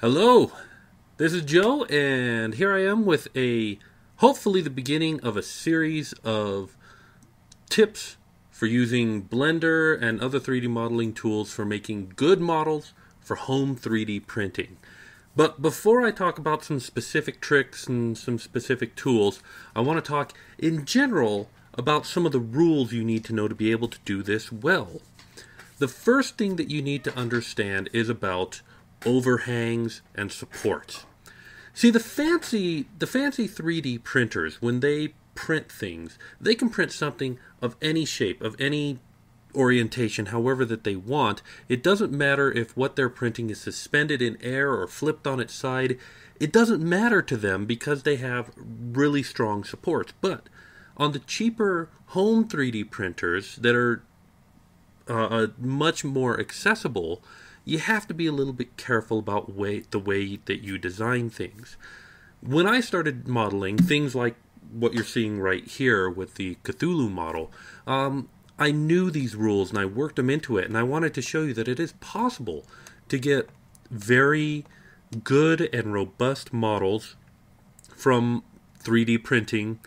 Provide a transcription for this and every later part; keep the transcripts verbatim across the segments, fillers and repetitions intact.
Hello, this is Joe, and here I am with a hopefully the beginning of a series of tips for using Blender and other three D modeling tools for making good models for home three D printing. But before I talk about some specific tricks and some specific tools, I want to talk in general about some of the rules you need to know to be able to do this well. The first thing that you need to understand is about overhangs and supports. See, the fancy the fancy three D printers, when they print things, they can print something of any shape, of any orientation, however that they want. It doesn't matter if what they're printing is suspended in air or flipped on its side. It doesn't matter to them because they have really strong supports. But on the cheaper home three D printers that are uh, much more accessible, you have to be a little bit careful about way, the way that you design things. When I started modeling, things like what you're seeing right here with the Cthulhu model, um, I knew these rules and I worked them into it, and I wanted to show you that it is possible to get very good and robust models from three D printing,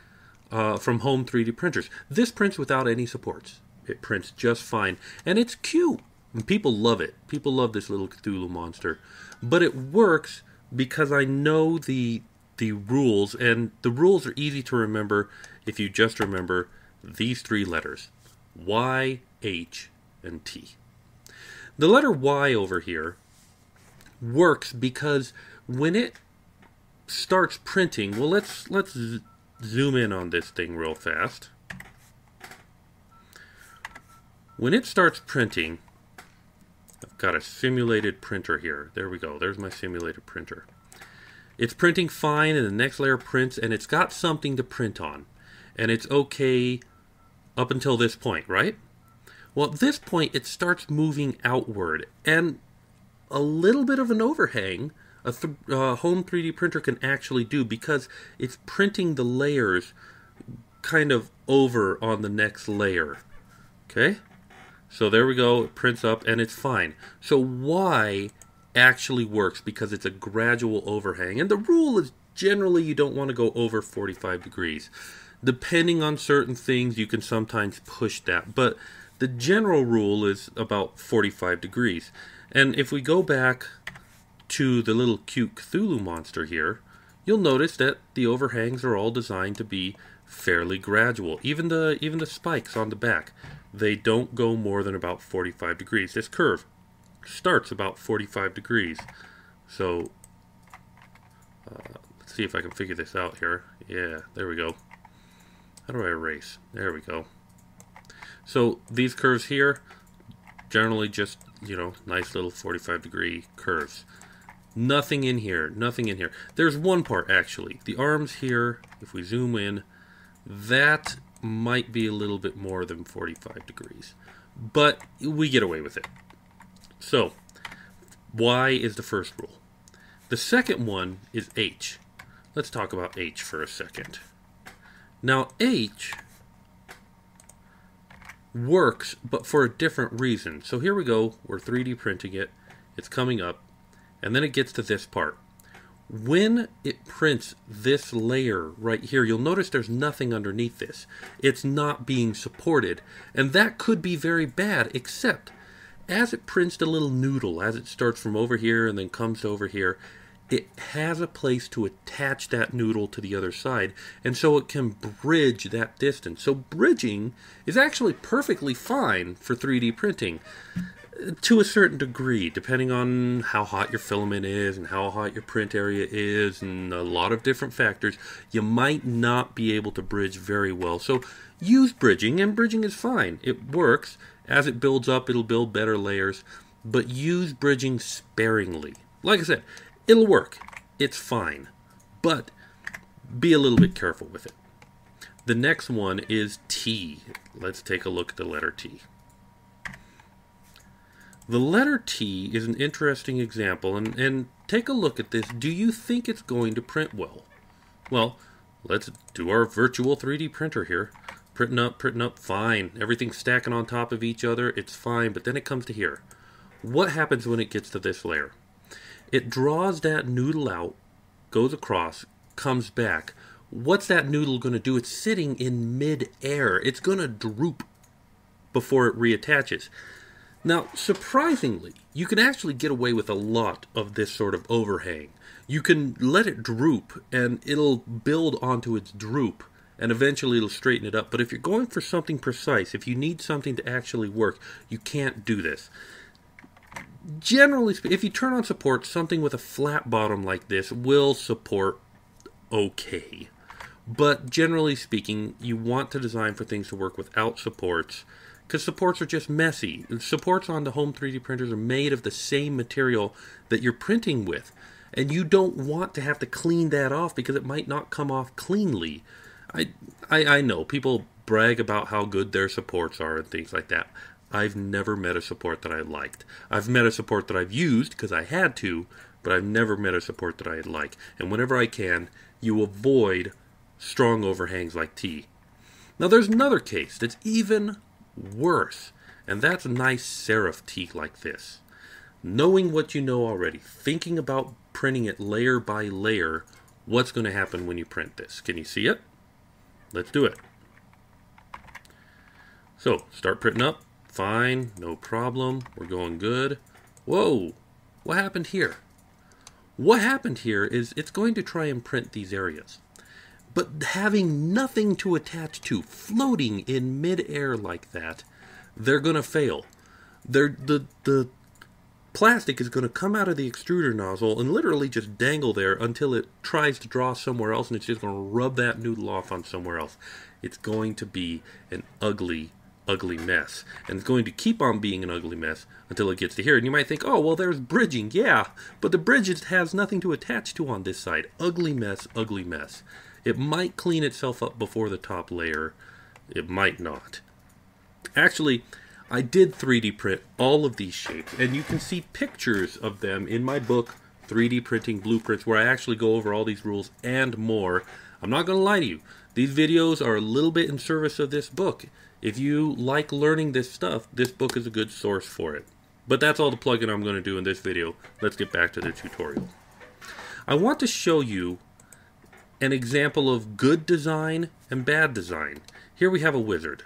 uh, from home three D printers. This prints without any supports. It prints just fine, and it's cute. And people love it. People love this little Cthulhu monster. But it works because I know the the rules, and the rules are easy to remember if you just remember these three letters: Y, H, and T. The letter Y over here works because when it starts printing, well, let's let's zoom in on this thing real fast. When it starts printing, I've got a simulated printer here. There we go. There's my simulated printer. It's printing fine, and the next layer prints, and it's got something to print on. And it's okay up until this point, right? Well, at this point, it starts moving outward. And a little bit of an overhang a th uh, home three D printer can actually do, because it's printing the layers kind of over on the next layer. Okay? So there we go, it prints up and it's fine. So Y actually works because it's a gradual overhang. And the rule is generally you don't want to go over forty-five degrees. Depending on certain things, you can sometimes push that. But the general rule is about forty-five degrees. And if we go back to the little cute Cthulhu monster here, you'll notice that the overhangs are all designed to be fairly gradual. Even the, even the spikes on the back, they don't go more than about forty-five degrees. This curve starts about forty-five degrees. So, uh, let's see if I can figure this out here. Yeah, there we go. How do I erase? There we go. So, these curves here, generally just, you know, nice little forty-five degree curves. Nothing in here, nothing in here. There's one part, actually. The arms here, if we zoom in, that might be a little bit more than forty-five degrees, but we get away with it. So Y is the first rule. The second one is H. Let's talk about H for a second. Now H works, but for a different reason. So here we go, we're three D printing it, it's coming up, and then it gets to this part. When it prints this layer right here, you'll notice there's nothing underneath this. It's not being supported, and that could be very bad, except as it prints the little noodle, as it starts from over here and then comes over here, it has a place to attach that noodle to the other side, and so it can bridge that distance. So bridging is actually perfectly fine for three D printing, to a certain degree, depending on how hot your filament is and how hot your print area is and a lot of different factors. You might not be able to bridge very well, so use bridging, and bridging is fine. It works. As it builds up, it'll build better layers, but use bridging sparingly. Like I said, it'll work. It's fine, but be a little bit careful with it. The next one is T. Let's take a look at the letter T. The letter T is an interesting example, and, and take a look at this. Do you think it's going to print well? Well, let's do our virtual three D printer here. Printing up, printing up, fine. Everything's stacking on top of each other, it's fine, but then it comes to here. What happens when it gets to this layer? It draws that noodle out, goes across, comes back. What's that noodle going to do? It's sitting in mid-air. It's going to droop before it reattaches. Now, surprisingly, you can actually get away with a lot of this sort of overhang. You can let it droop, and it'll build onto its droop, and eventually it'll straighten it up. But if you're going for something precise, if you need something to actually work, you can't do this. Generally, if you turn on support, something with a flat bottom like this will support okay. But generally speaking, you want to design for things to work without supports, because supports are just messy. And supports on the home three D printers are made of the same material that you're printing with, and you don't want to have to clean that off because it might not come off cleanly. I, I, I know, people brag about how good their supports are and things like that. I've never met a support that I liked. I've met a support that I've used because I had to, but I've never met a support that I like. And whenever I can, you avoid strong overhangs like T. Now there's another case that's even worse, and that's nice serif T like this. Knowing what you know already, thinking about printing it layer by layer, what's going to happen when you print this? Can you see it? Let's do it. So, start printing up. Fine, no problem. We're going good. Whoa, what happened here? What happened here is it's going to try and print these areas, but having nothing to attach to, floating in mid-air like that, they're going to fail. They're, the, the plastic is going to come out of the extruder nozzle and literally just dangle there until it tries to draw somewhere else, and it's just going to rub that noodle off on somewhere else. It's going to be an ugly ugly mess, and it's going to keep on being an ugly mess until it gets to here. And you might think, oh, well, there's bridging. Yeah, but the bridge has nothing to attach to on this side. Ugly mess, ugly mess. It might clean itself up before the top layer. It might not. Actually, I did three D print all of these shapes, and you can see pictures of them in my book, three D Printing Blueprints, where I actually go over all these rules and more. I'm not going to lie to you. These videos are a little bit in service of this book. If you like learning this stuff, this book is a good source for it. But that's all the plug-in I'm going to do in this video. Let's get back to the tutorial. I want to show you an example of good design and bad design. Here we have a wizard.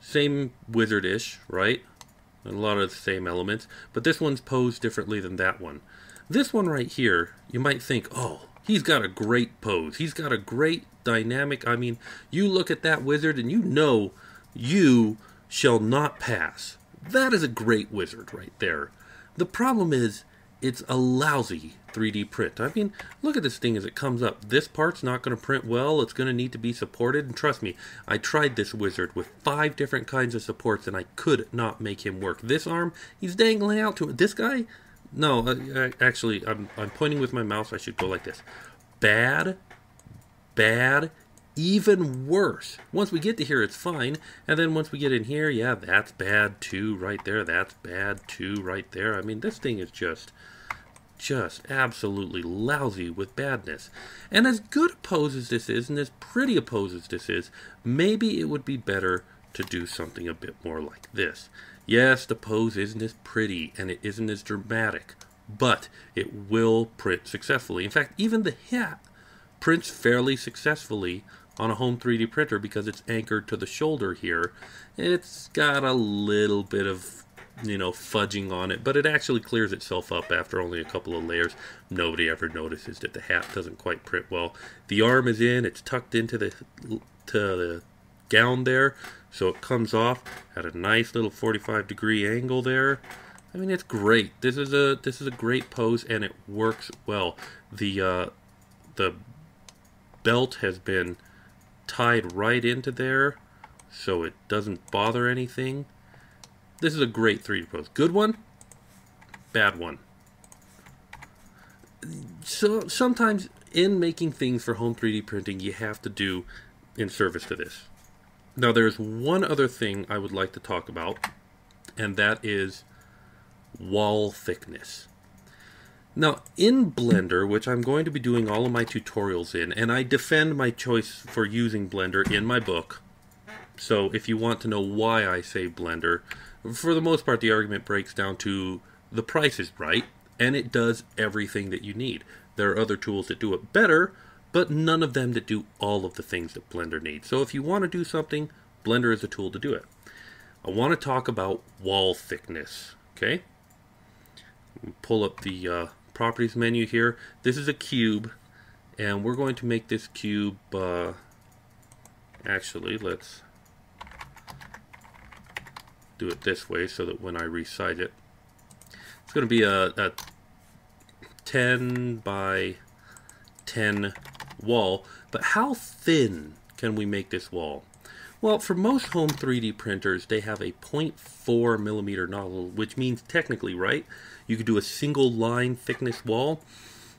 Same wizard-ish, right? A lot of the same elements, but this one's posed differently than that one. This one right here, you might think, oh, he's got a great pose. He's got a great dynamic. I mean, you look at that wizard and you know you shall not pass. That is a great wizard right there. The problem is it's a lousy three D print. I mean, look at this thing as it comes up. This part's not going to print well. It's going to need to be supported. And trust me, I tried this wizard with five different kinds of supports and I could not make him work. This arm, he's dangling out to it. This guy... No, I, I, actually, I'm, I'm pointing with my mouse. I should go like this. Bad, bad, even worse. Once we get to here, it's fine. And then once we get in here, yeah, that's bad too right there. That's bad too right there. I mean, this thing is just, just absolutely lousy with badness. And as good a pose as this is, and as pretty a pose as this is, maybe it would be better to do something a bit more like this. Yes, the pose isn't as pretty and it isn't as dramatic, but it will print successfully. In fact, even the hat prints fairly successfully on a home three D printer because it's anchored to the shoulder here. It's got a little bit of, you know, fudging on it, but it actually clears itself up after only a couple of layers. Nobody ever notices that the hat doesn't quite print well. The arm is in, it's tucked into the, to the gown there, so it comes off at a nice little forty-five degree angle there. I mean, it's great. This is a this is a great pose, and it works well. The uh, the belt has been tied right into there, so it doesn't bother anything. This is a great three D pose. Good one, bad one. So sometimes in making things for home three D printing, you have to do in service to this. Now, there's one other thing I would like to talk about, and that is wall thickness. Now, in Blender, which I'm going to be doing all of my tutorials in, and I defend my choice for using Blender in my book, so if you want to know why I say Blender, for the most part, the argument breaks down to the price is right, and it does everything that you need. There are other tools that do it better, but none of them that do all of the things that Blender needs. So if you want to do something, Blender is a tool to do it. I want to talk about wall thickness, okay? Pull up the uh, properties menu here. This is a cube, and we're going to make this cube, uh, actually, let's do it this way so that when I resize it, it's going to be a, a ten by ten wall. But how thin can we make this wall? Well, for most home three D printers, they have a zero point four millimeter nozzle, which means technically, right, you could do a single line thickness wall,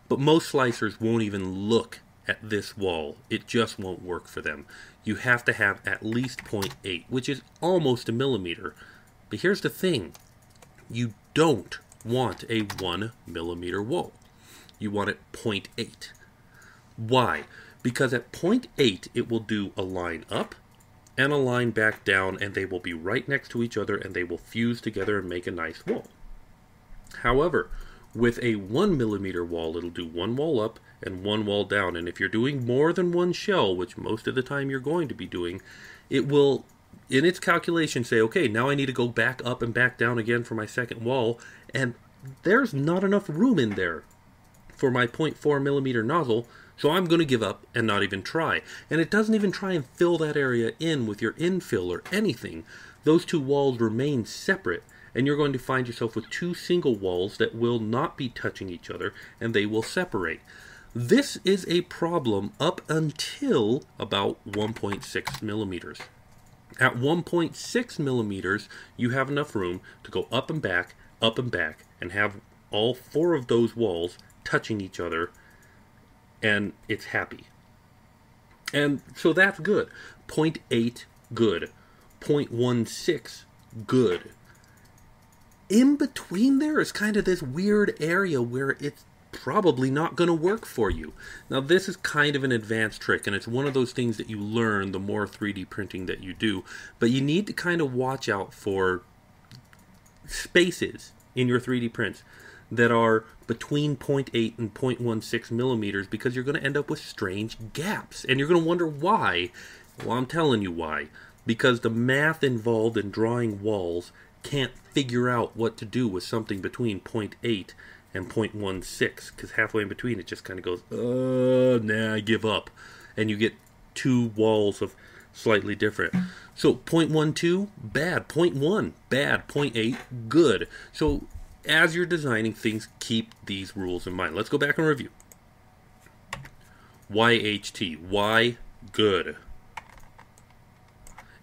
but most slicers won't even look at this wall. It just won't work for them. You have to have at least zero point eight, which is almost a millimeter. But here's the thing. You don't want a one millimeter wall. You want it zero point eight. Why? Because at zero point eight, it will do a line up and a line back down, and they will be right next to each other, and they will fuse together and make a nice wall. However, with a one millimeter wall, it'll do one wall up and one wall down, and if you're doing more than one shell, which most of the time you're going to be doing, it will, in its calculation, say, okay, now I need to go back up and back down again for my second wall, and there's not enough room in there for my zero point four millimeter nozzle, so I'm going to give up and not even try. And it doesn't even try and fill that area in with your infill or anything. Those two walls remain separate, and you're going to find yourself with two single walls that will not be touching each other, and they will separate. This is a problem up until about one point six millimeters. At one point six millimeters, you have enough room to go up and back, up and back, and have all four of those walls touching each other, and it's happy. And so that's good. zero point eight, good. zero point one six, good. In between there is kind of this weird area where it's probably not going to work for you. Now this is kind of an advanced trick, and it's one of those things that you learn the more three D printing that you do, but you need to kind of watch out for spaces in your three D prints that are between zero point eight and zero point one six millimeters, because you're going to end up with strange gaps, and you're going to wonder why. Well, I'm telling you why. Because the math involved in drawing walls can't figure out what to do with something between zero point eight and zero point one six, because halfway in between it just kind of goes, uh, nah, I give up. And you get two walls of slightly different. So zero point one two, bad. zero point one, bad. zero point eight, good. So as you're designing things, keep these rules in mind. Let's go back and review. Y H T, Y, good.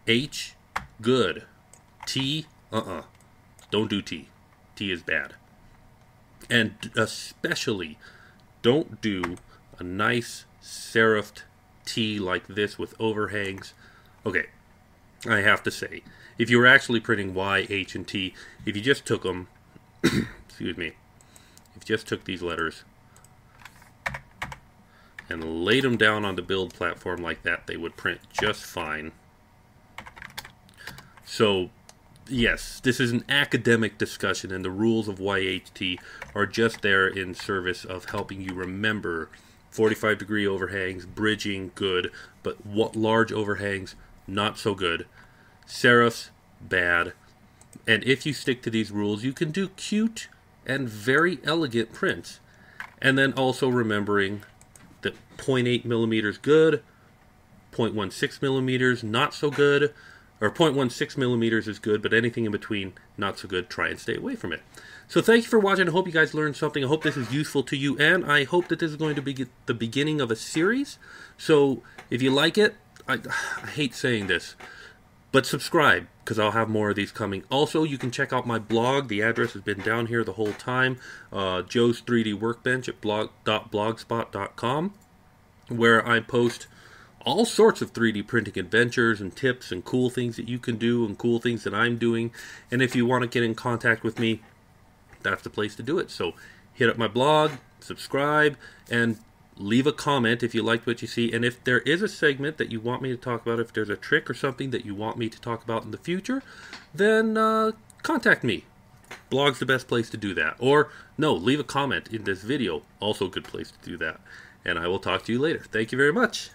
H, good. T, uh-uh. Don't do T. T is bad. And especially, don't do a nice serifed T like this with overhangs. Okay, I have to say, if you were actually printing Y, H, and T, if you just took them, excuse me, if you just took these letters and laid them down on the build platform like that, they would print just fine. So, yes, this is an academic discussion, and the rules of Y H T are just there in service of helping you remember forty-five degree overhangs, bridging, good, but what large overhangs, not so good. Serifs, bad. And if you stick to these rules, you can do cute and very elegant prints. And then also remembering that zero point eight millimeters, good, zero point one six millimeters, not so good, or zero point one six millimeters is good, but anything in between, not so good. Try and stay away from it. So thank you for watching. I hope you guys learned something. I hope this is useful to you, and I hope that this is going to be the beginning of a series. So if you like it, I, I hate saying this, but subscribe, because I'll have more of these coming. Also, you can check out my blog. The address has been down here the whole time, uh, Joe's three D Workbench at blog dot blogspot dot com, where I post all sorts of three D printing adventures and tips and cool things that you can do and cool things that I'm doing. And if you want to get in contact with me, that's the place to do it. So hit up my blog, subscribe, and leave a comment if you liked what you see. And if there is a segment that you want me to talk about, if there's a trick or something that you want me to talk about in the future, then uh, contact me. Blog's the best place to do that. Or, no, leave a comment in this video. Also a good place to do that. And I will talk to you later. Thank you very much.